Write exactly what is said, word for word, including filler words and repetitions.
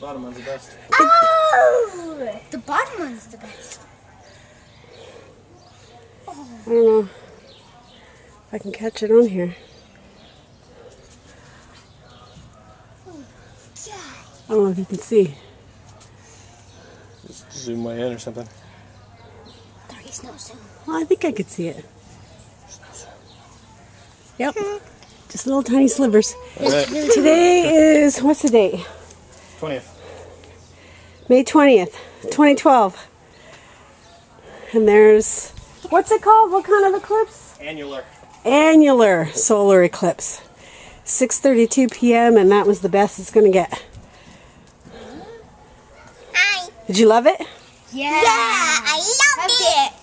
Bottom one's the best. Oh! The bottom one's the best. Oh. I don't know if I can catch it on here. Oh, God. I don't know if you can see. Just zoom way in or something. There is no zoom. Well, I think I could see it. There's no zoom. Yep. Just little tiny slivers. Right. Today is, what's the date? twentieth. May twentieth, twenty twelve. And there's, what's it called? What kind of eclipse? Annular. Annular solar eclipse. six thirty-two p m and that was the best it's going to get. Hi. Did you love it? Yeah. Yeah, I loved it.